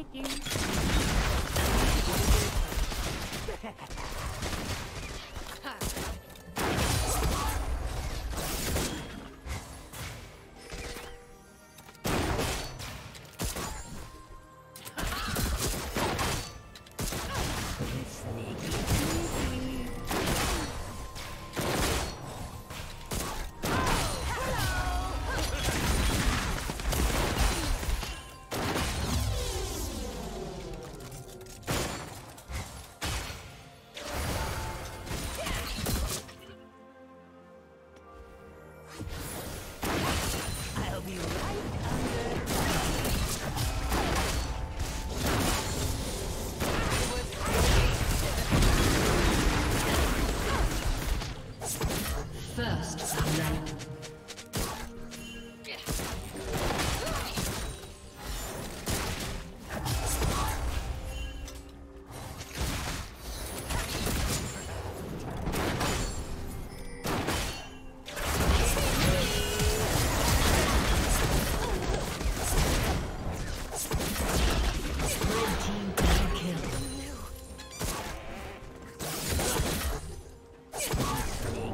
Kicking.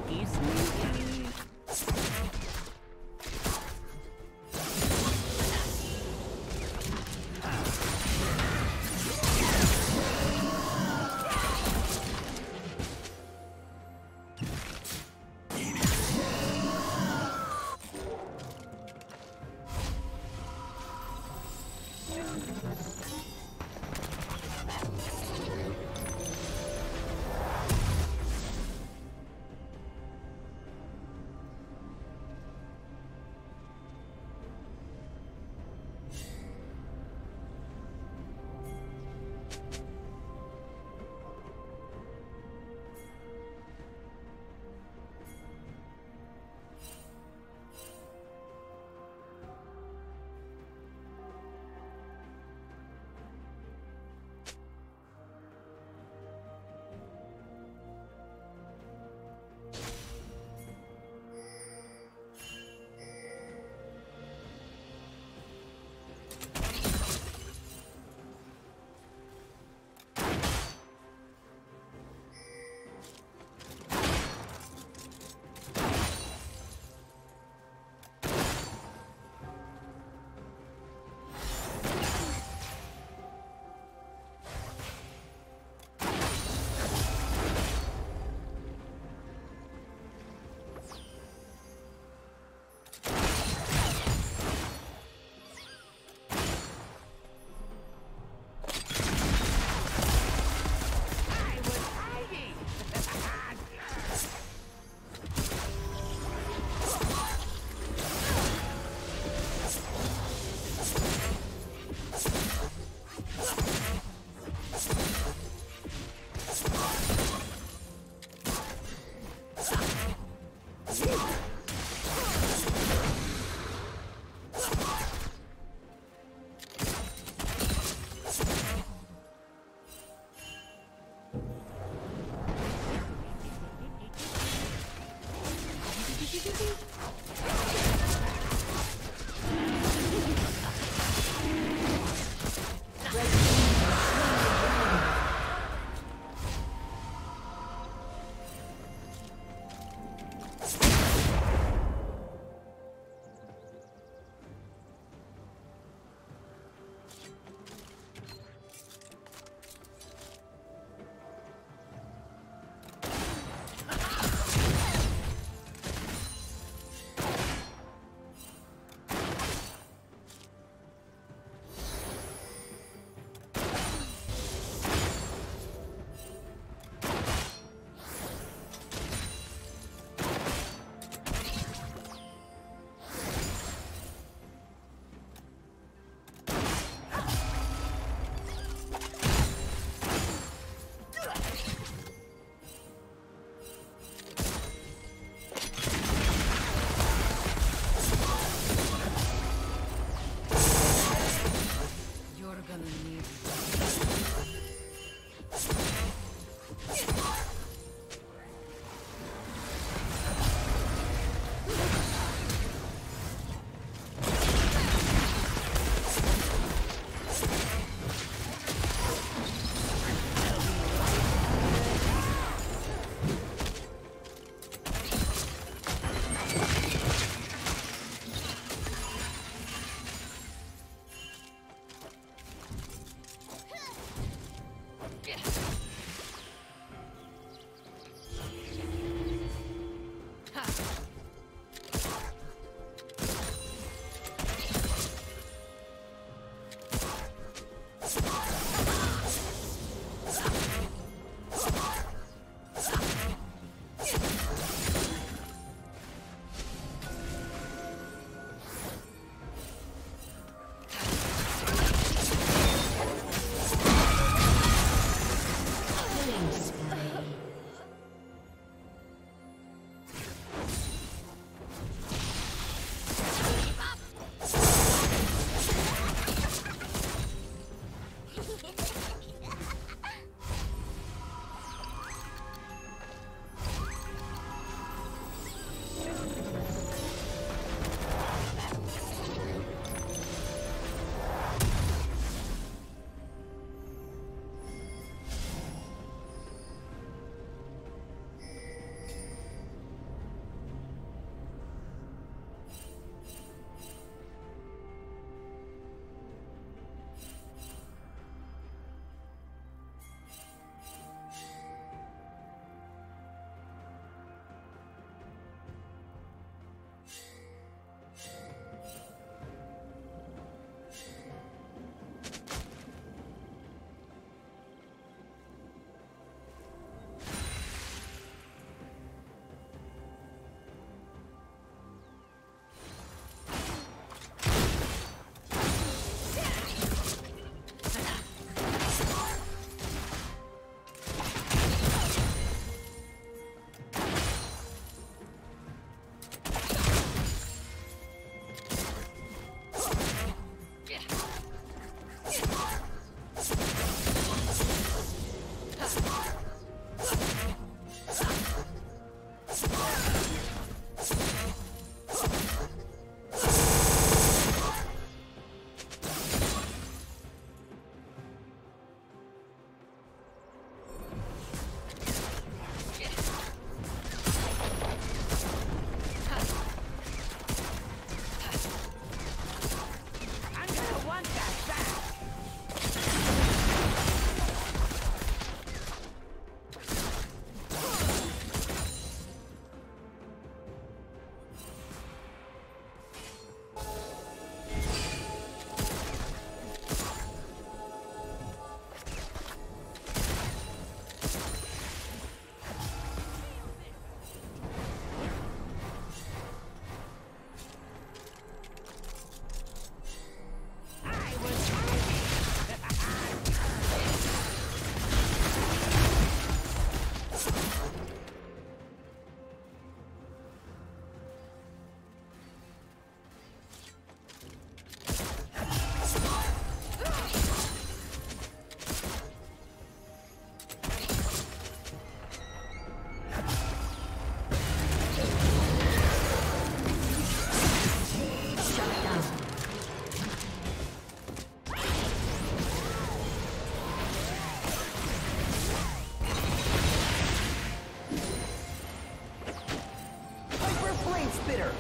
Gives me bitter.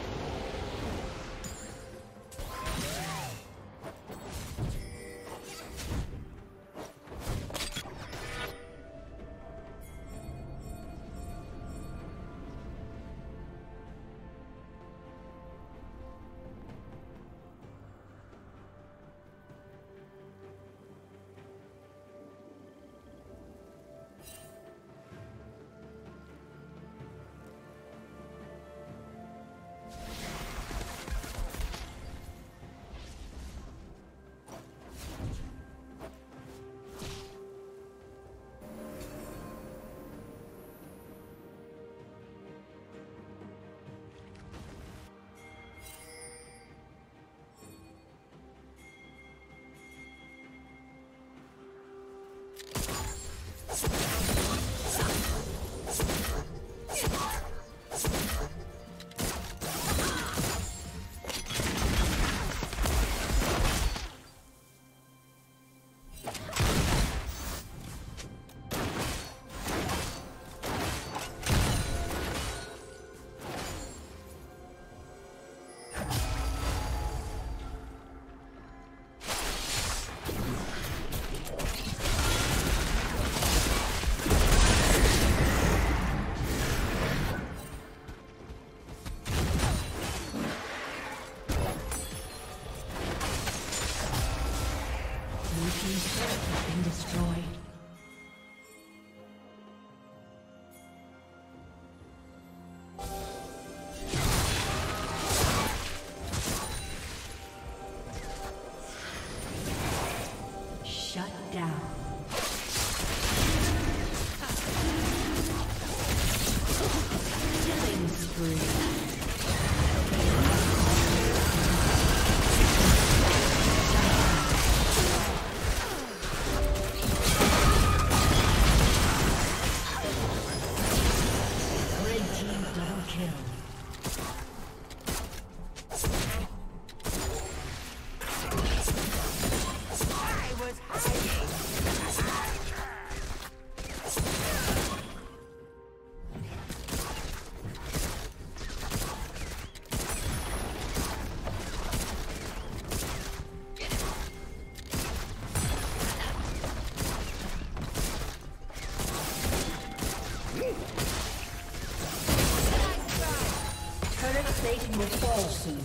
Satan will fall soon.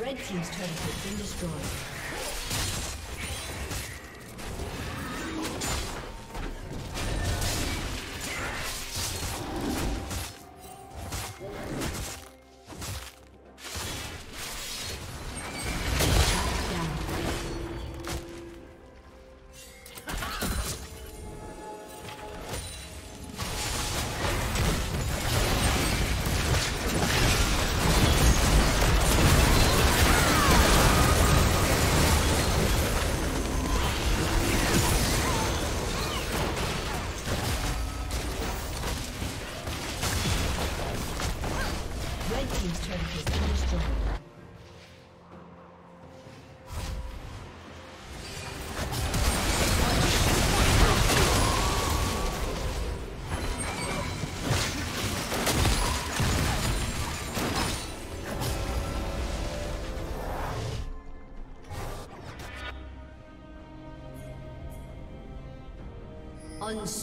Red team's turret has been destroyed.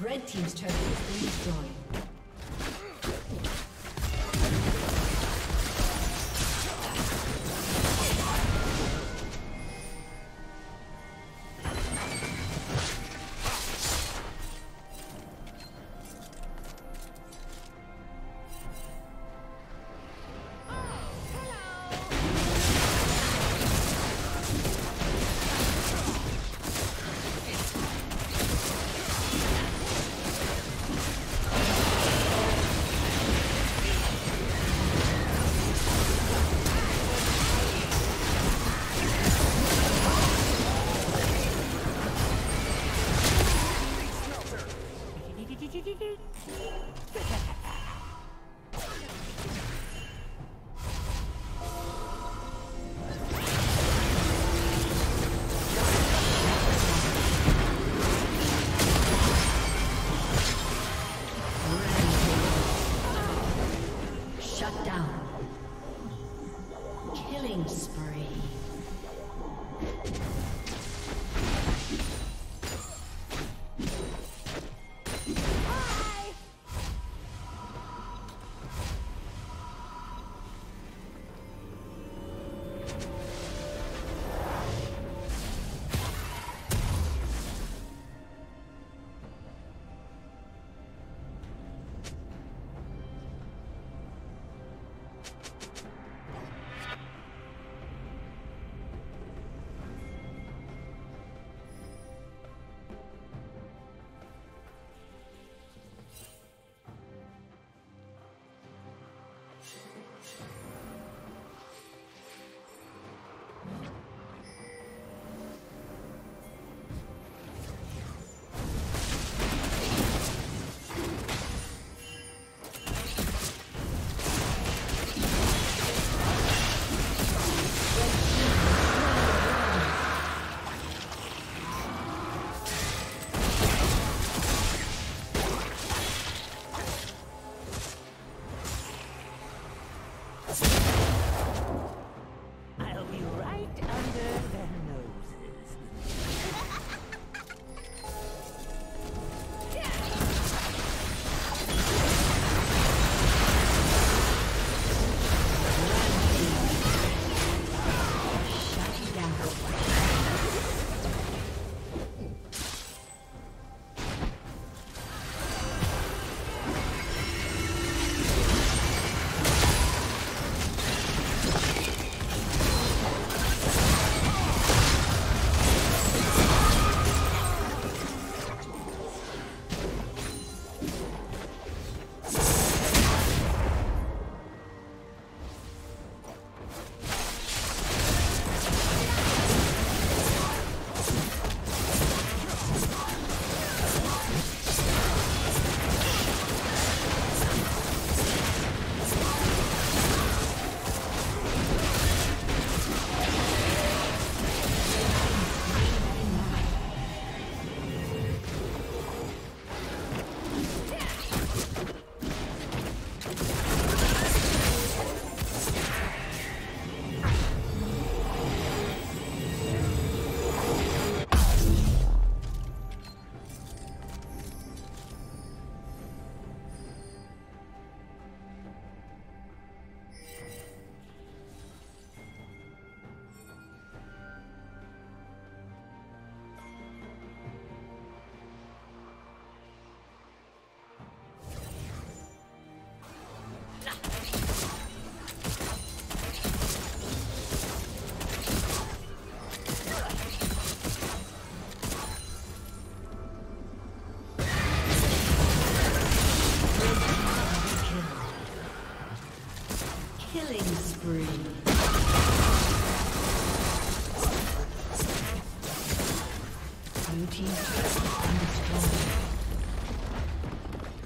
Red team's turret is destroyed.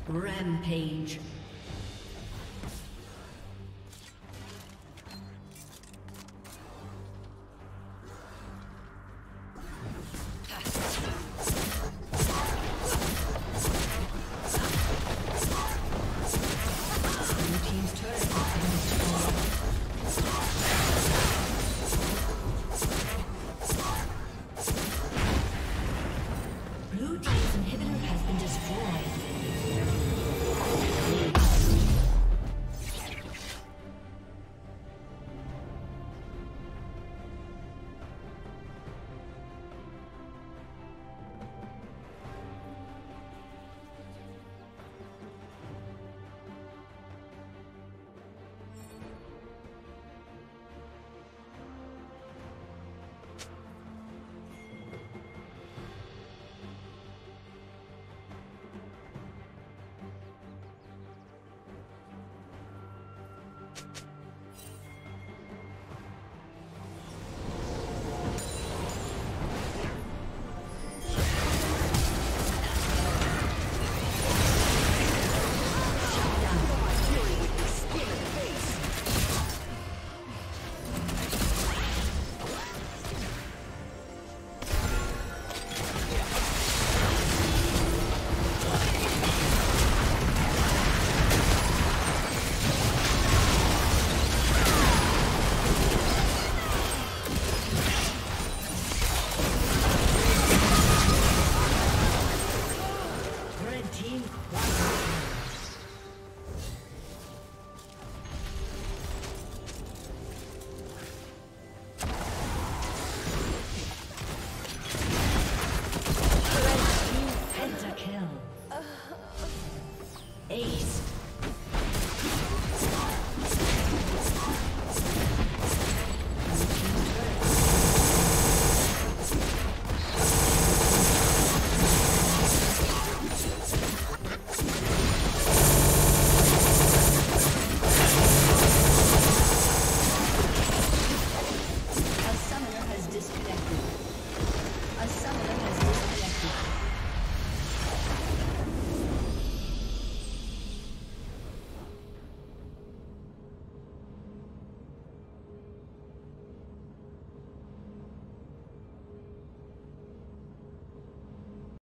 Rampage. Blue team's inhibitor has been destroyed.